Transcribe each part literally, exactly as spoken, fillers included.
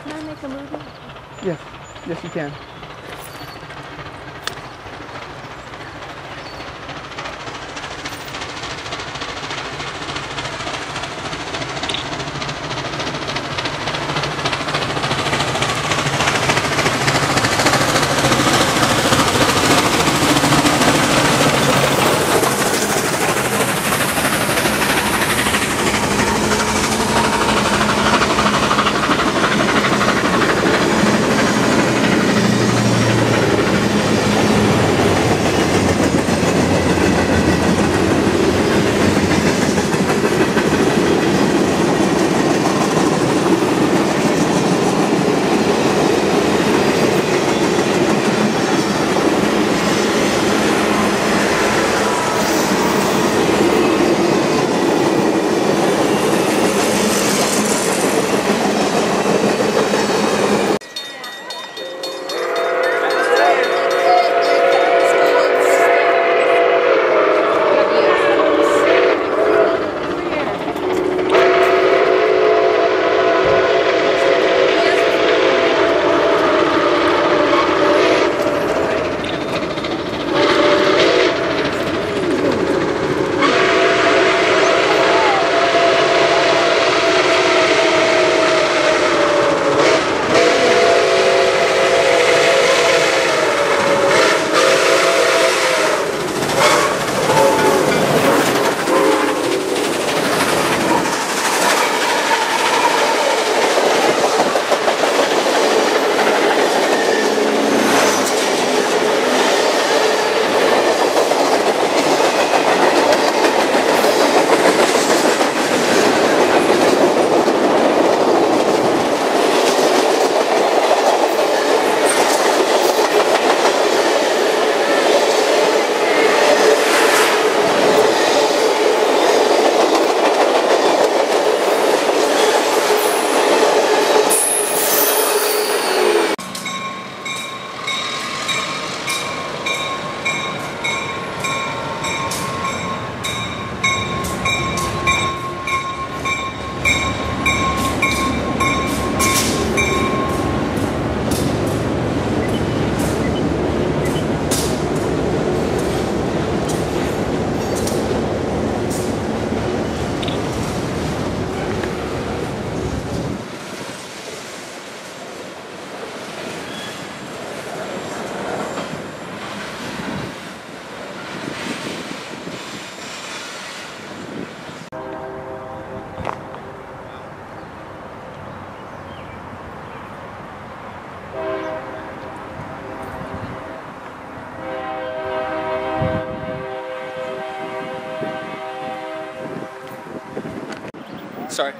Can I make a movie? Yes. Yes, you can. Sorry.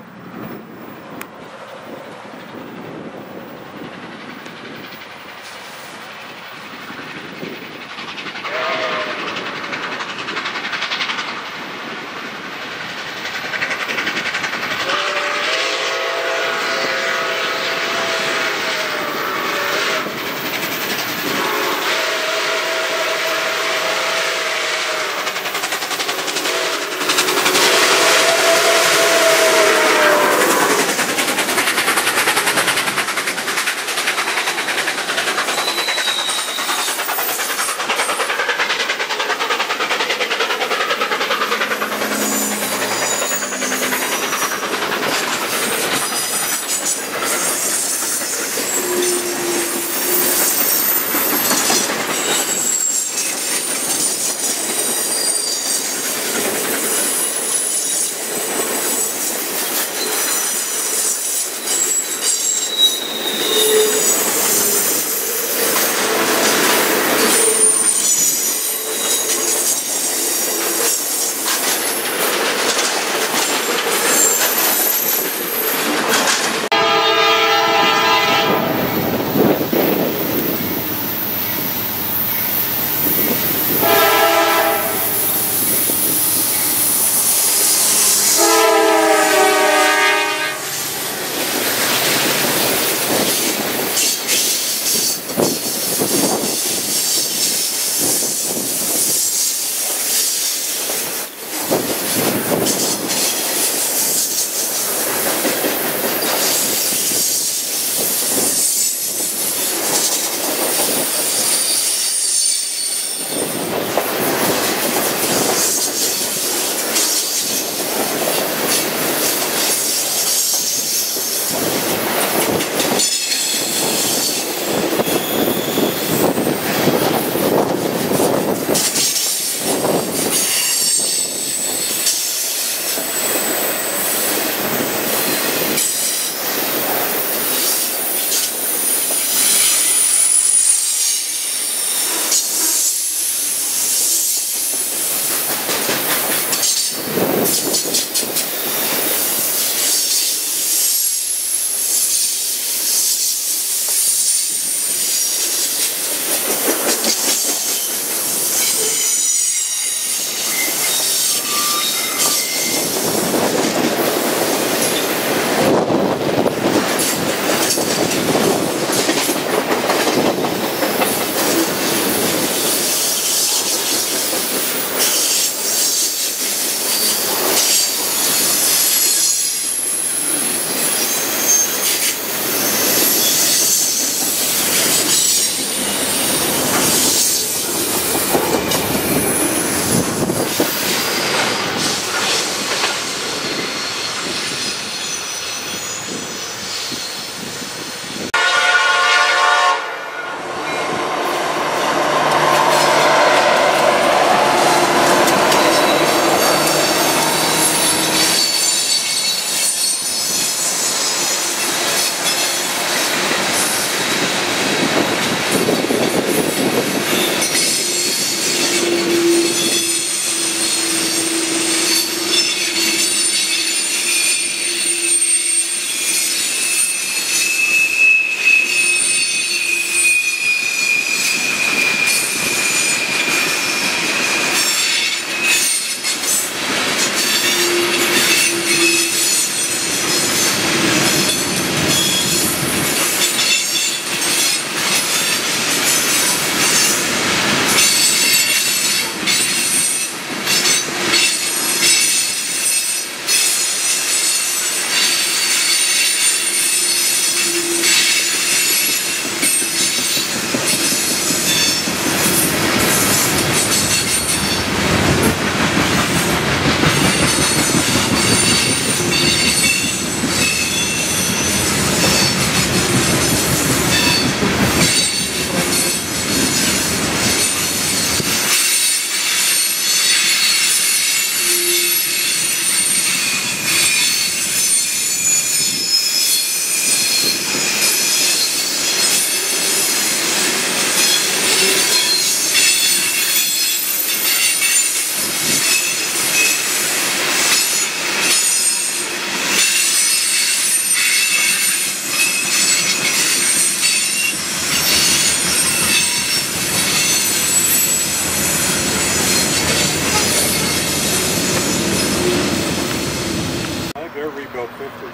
They're rebuilt fifty.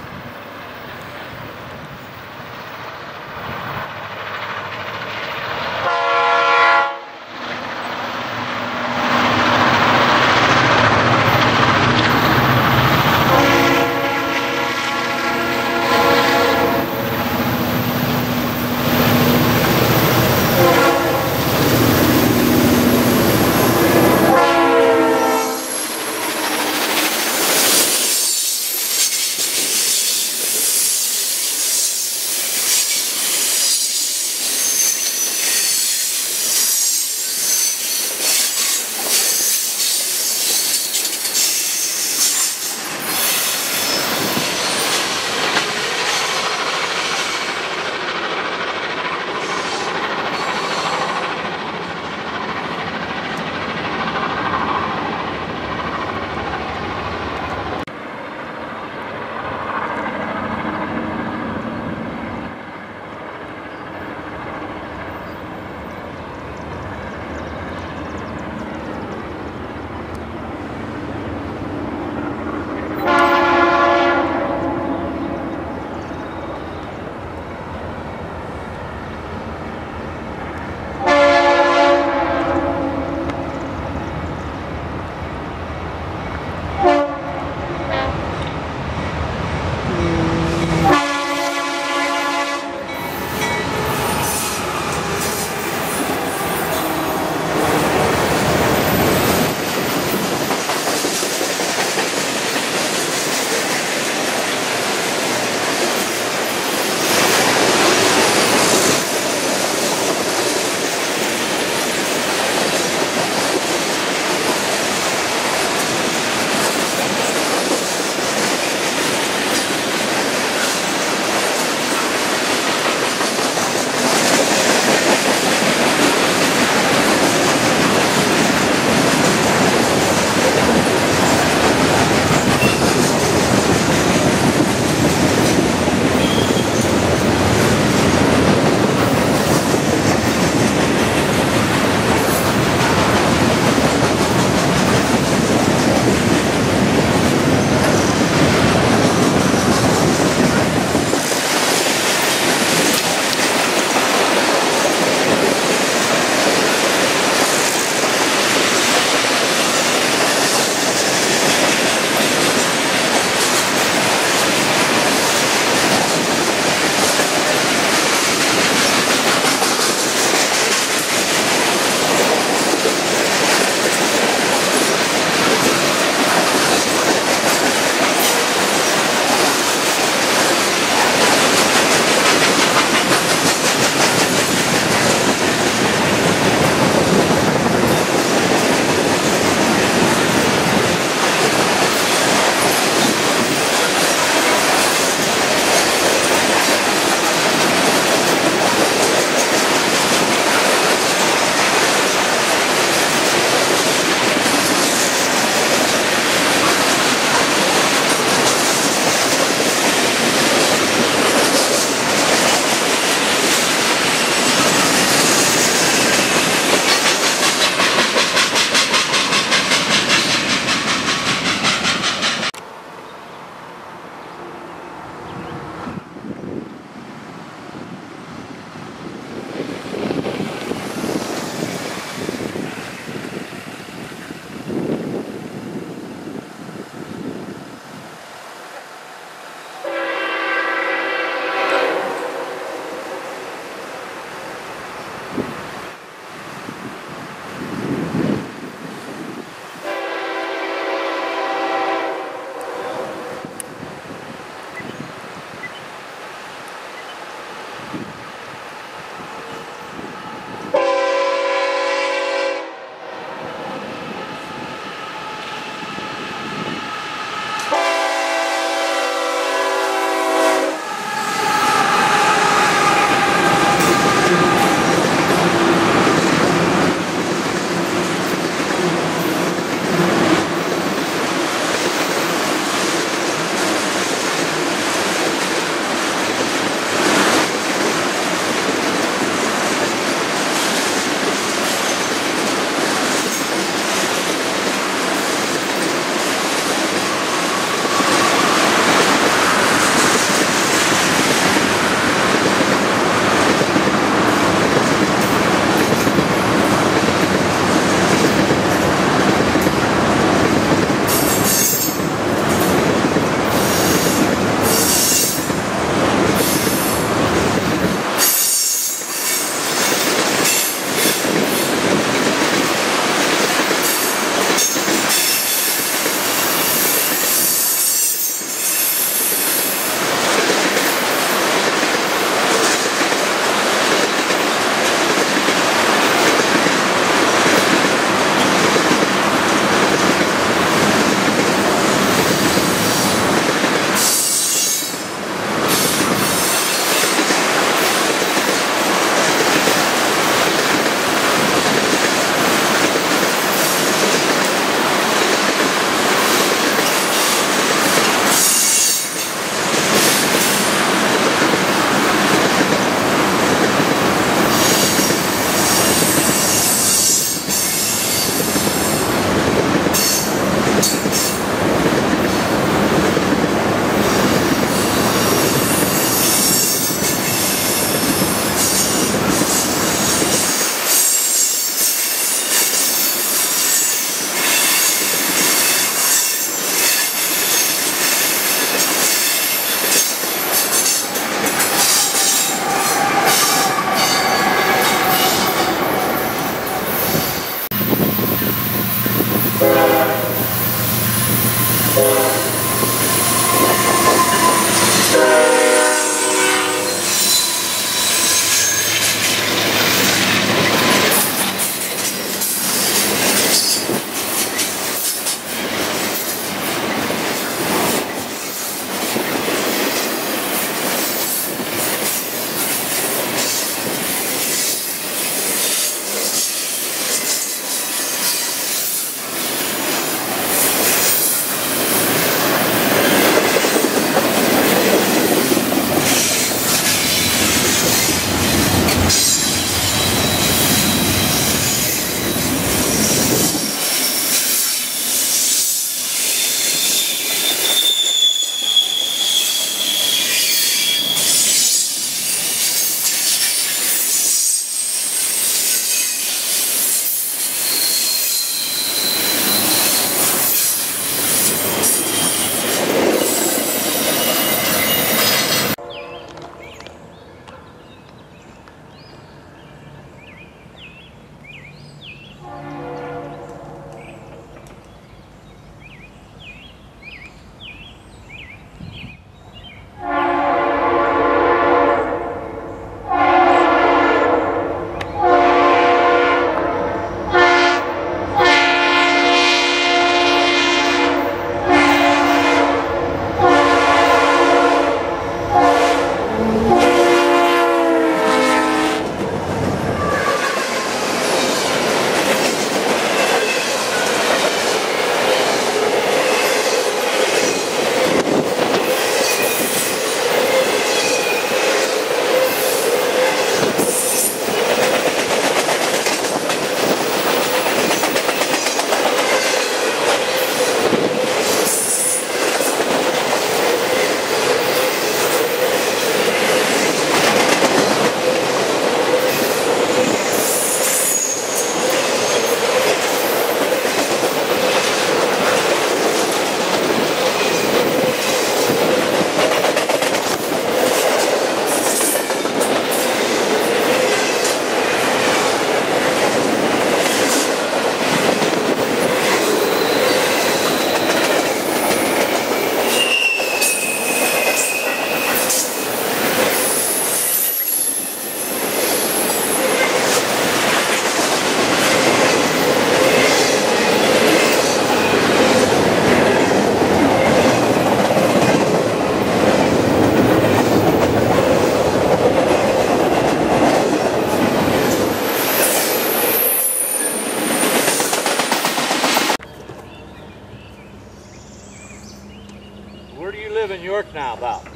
stop?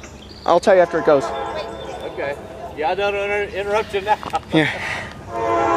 I'll tell you after it goes. Okay. Yeah, I don't want to interrupt you now. Yeah.